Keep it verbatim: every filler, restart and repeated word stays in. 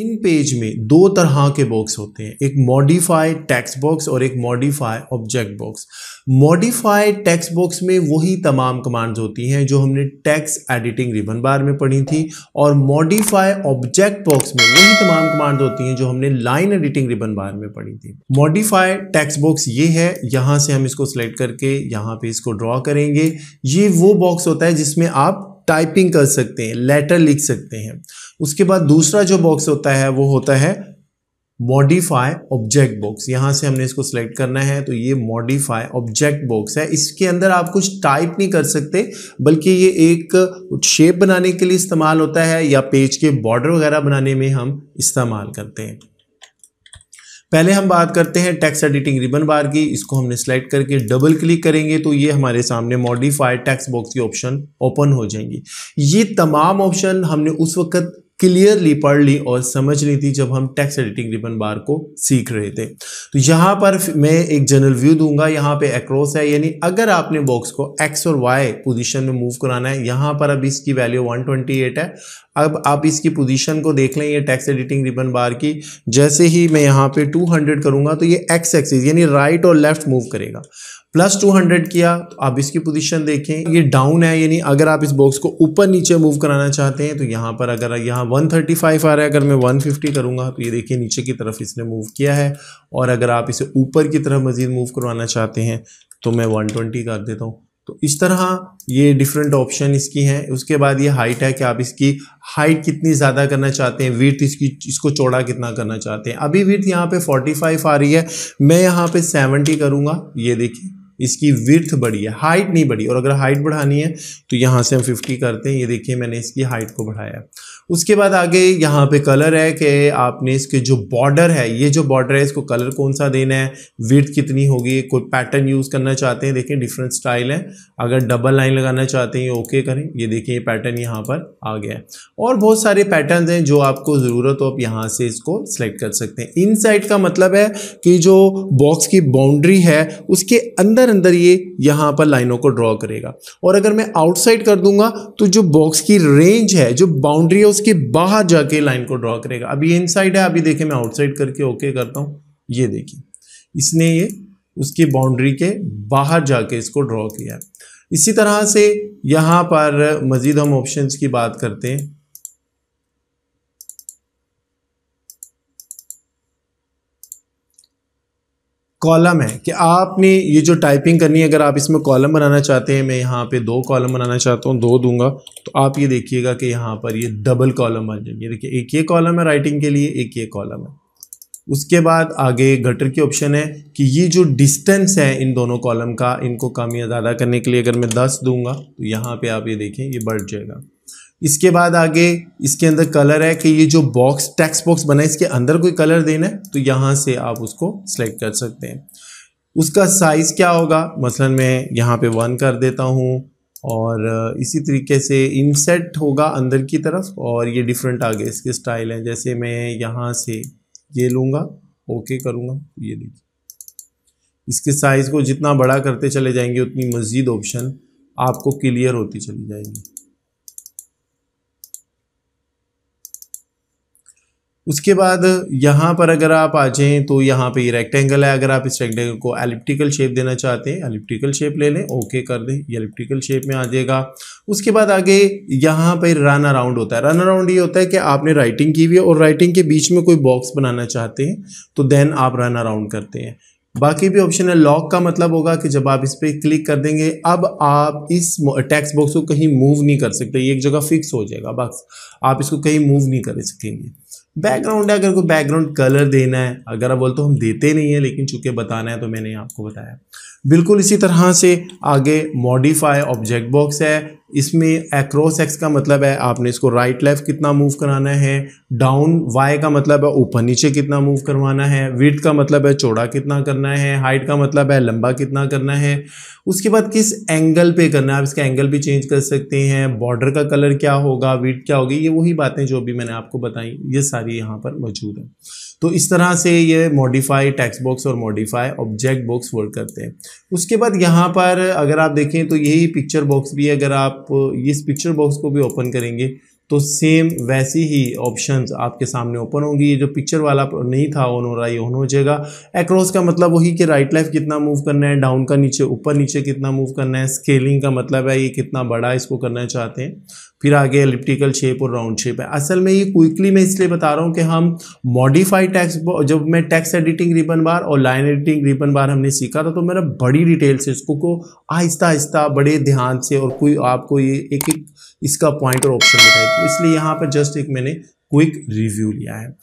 इन page में दो तरह के बॉक्स होते हैं, एक मॉडिफाई टेक्स्ट बॉक्स और एक modify object box. Modify text box में वही तमाम कमांड्स होती हैं जो हमने टेक्स्ट एडिटिंग रिबन बार में पढ़ी थी, और मॉडिफाई ऑब्जेक्ट बॉक्स में वही तमाम कमांड्स होती हैं जो हमने लाइन एडिटिंग रिबन बार में पढ़ी थी। मॉडिफाई टेक्स्ट बॉक्स ये है, यहाँ से हम इसको सिलेक्ट करके यहाँ पे इसको ड्रॉ करेंगे। ये वो बॉक्स होता है जिसमें आप टाइपिंग कर सकते हैं, लेटर लिख सकते हैं। उसके बाद दूसरा जो बॉक्स होता है वो होता है मॉडिफाई ऑब्जेक्ट बॉक्स। यहाँ से हमने इसको सिलेक्ट करना है, तो ये मॉडिफाई ऑब्जेक्ट बॉक्स है। इसके अंदर आप कुछ टाइप नहीं कर सकते, बल्कि ये एक शेप बनाने के लिए इस्तेमाल होता है या पेज के बॉर्डर वगैरह बनाने में हम इस्तेमाल करते हैं। पहले हम बात करते हैं टेक्स्ट एडिटिंग रिबन बार की। इसको हमने सेलेक्ट करके डबल क्लिक करेंगे तो ये हमारे सामने मॉडिफाई टेक्स्ट बॉक्स के ऑप्शन ओपन हो जाएंगी। ये तमाम ऑप्शन हमने उस वक्त क्लियरली पढ़ ली और समझ ली थी जब हम टेक्स्ट एडिटिंग रिबन बार को सीख रहे थे। तो यहाँ पर मैं एक जनरल व्यू दूंगा, यहाँ पे एक्रोस है, यानी अगर आपने बॉक्स को एक्स और वाई पोजीशन में मूव कराना है। यहाँ पर अब इसकी वैल्यू एक सौ अट्ठाईस है। अब आप इसकी पोजीशन को देख लें, ये टेक्स्ट एडिटिंग रिबन बार की। जैसे ही मैं यहाँ पे दो सौ करूँगा तो ये एक्स एक्सिस यानी राइट और लेफ्ट मूव करेगा। प्लस दो सौ किया तो आप इसकी पोजीशन देखें, ये डाउन है, यानी अगर आप इस बॉक्स को ऊपर नीचे मूव कराना चाहते हैं तो यहाँ पर अगर यहाँ एक सौ पैंतीस आ रहा है, अगर मैं एक सौ पचास करूँगा तो ये देखिए नीचे की तरफ इसने मूव किया है। और अगर आप इसे ऊपर की तरफ मज़ीद मूव करवाना चाहते हैं तो मैं एक सौ बीस कर देता हूँ। तो इस तरह ये डिफरेंट ऑप्शन इसकी हैं। उसके बाद ये हाइट है कि आप इसकी हाइट कितनी ज़्यादा करना चाहते हैं, विड्थ इसकी इसको चौड़ा कितना करना चाहते हैं। अभी विड्थ यहाँ पे पैंतालीस आ रही है, मैं यहाँ पे सत्तर करूँगा, ये देखिए इसकी विड्थ बढ़ी है, हाइट नहीं बढ़ी। और अगर हाइट बढ़ानी है तो यहाँ से हम पचास करते हैं, ये देखिए मैंने इसकी हाइट को बढ़ाया है। उसके बाद आगे यहाँ पे कलर है कि आपने इसके जो बॉर्डर है, ये जो बॉर्डर है इसको कलर कौन सा देना है, विड्थ कितनी होगी, कोई पैटर्न यूज़ करना चाहते हैं, देखिए डिफरेंट स्टाइल है। अगर डबल लाइन लगाना चाहते हैं ओके करें, ये देखिए पैटर्न यहाँ पर आ गया है। और बहुत सारे पैटर्न हैं जो आपको ज़रूरत हो, आप यहाँ से इसको सिलेक्ट कर सकते हैं। इनसाइड का मतलब है कि जो बॉक्स की बाउंड्री है उसके अंदर अंदर ये यहां पर लाइनों को ड्रॉ करेगा। और अगर मैं आउटसाइड कर दूंगा तो जो बॉक्स की रेंज है, जो बाउंड्री है, उसके बाहर जाके लाइन को ड्रॉ करेगा। अभी इनसाइड है, अभी देखें मैं आउटसाइड करके ओके करता हूं, ये देखिए इसने ये उसकी बाउंड्री के बाहर जाके इसको ड्रॉ किया। इसी तरह से यहां पर मजीद हम ऑप्शंस की बात करते हैं। कॉलम है कि आपने ये जो टाइपिंग करनी है, अगर आप इसमें कॉलम बनाना चाहते हैं, मैं यहाँ पे दो कॉलम बनाना चाहता हूँ, दो दूंगा तो आप ये देखिएगा कि यहाँ पर ये डबल कॉलम बन जाएंगे। देखिए एक ये कॉलम है राइटिंग के लिए, एक ये कॉलम है। उसके बाद आगे गटर की ऑप्शन है कि ये जो डिस्टेंस है इन दोनों कॉलम का, इनको कम या ज़्यादा करने के लिए अगर मैं दस दूंगा तो यहाँ पर आप ये देखें ये बढ़ जाएगा। इसके बाद आगे इसके अंदर कलर है कि ये जो बॉक्स टेक्स्ट बॉक्स बना है इसके अंदर कोई कलर देना है तो यहाँ से आप उसको सेलेक्ट कर सकते हैं। उसका साइज़ क्या होगा, मसलन मैं यहाँ पे वन कर देता हूँ और इसी तरीके से इंसेट होगा अंदर की तरफ। और ये डिफरेंट आगे इसके स्टाइल हैं, जैसे मैं यहाँ से ये लूँगा ओके करूँगा, ये देखिए इसके साइज़ को जितना बड़ा करते चले जाएंगे उतनी मज़ीद ऑप्शन आपको क्लियर होती चली जाएंगी। उसके बाद यहाँ पर अगर आप आ जाएँ तो यहाँ पे ये रेक्टेंगल है, अगर आप इस रेक्टेंगल को एलिप्टिकल शेप देना चाहते हैं एलिप्टिकल शेप ले लें, ओके कर दें, ये एलिप्टिकल शेप में आ जाएगा। उसके बाद आगे यहाँ पे रन अराउंड होता है। रन अराउंड ये होता है कि आपने राइटिंग की हुई है और राइटिंग के बीच में कोई बॉक्स बनाना चाहते हैं तो देन आप रन अराउंड करते हैं। बाकी भी ऑप्शन है। लॉक का मतलब होगा कि जब आप इस पर क्लिक कर देंगे अब आप इस टेक्स्ट बॉक्स को कहीं मूव नहीं कर सकते, ये एक जगह फिक्स हो जाएगा बॉक्स, आप इसको कहीं मूव नहीं कर सकेंगे। बैकग्राउंड है, अगर कोई बैकग्राउंड कलर देना है, अगर आप बोलते तो हम देते नहीं है लेकिन चूंकि बताना है तो मैंने आपको बताया। बिल्कुल इसी तरह से आगे मॉडिफाई ऑब्जेक्ट बॉक्स है, इसमें एक्रोस एक्स का मतलब है आपने इसको राइट लेफ़्ट कितना मूव कराना है, डाउन वाई का मतलब है ऊपर नीचे कितना मूव करवाना है, विड्थ का मतलब है चौड़ा कितना करना है, हाइट का मतलब है लंबा कितना करना है, उसके बाद किस एंगल पे करना है, आप इसका एंगल भी चेंज कर सकते हैं, बॉर्डर का कलर क्या होगा, विड्थ क्या होगी, ये वही बातें जो भी मैंने आपको बताई ये सारी यहाँ पर मौजूद है। तो इस तरह से ये मॉडिफाई टेक्स्ट बॉक्स और मॉडिफाई ऑब्जेक्ट बॉक्स वर्क करते हैं। उसके बाद यहाँ पर अगर आप देखें तो यही पिक्चर बॉक्स भी है, अगर आप इस पिक्चर बॉक्स को भी ओपन करेंगे तो सेम वैसी ही ऑप्शंस आपके सामने ओपन होंगी। ये जो पिक्चर वाला नहीं था ऑन हो रहा है, ये ऑन हो जाएगा। एक्रॉस का मतलब वही कि राइट लेफ्ट कितना मूव करना है, डाउन का नीचे ऊपर नीचे कितना मूव करना है, स्केलिंग का मतलब है ये कितना बड़ा है, इसको करना चाहते हैं। फिर आगे एलिप्टिकल शेप और राउंड शेप है। असल में ये क्विकली मैं इसलिए बता रहा हूँ कि हम मॉडिफाई टेक्स्ट, जब मैं टेक्स्ट एडिटिंग रिबन बार और लाइन एडिटिंग रिबन बार हमने सीखा था तो मेरा बड़ी डिटेल से इसको को आहिस्ता आहिस्ता बड़े ध्यान से, और कोई आपको ये एक एक इसका पॉइंट और ऑप्शन बताया, इसलिए यहाँ पर जस्ट एक मैंने क्विक रिव्यू लिया है।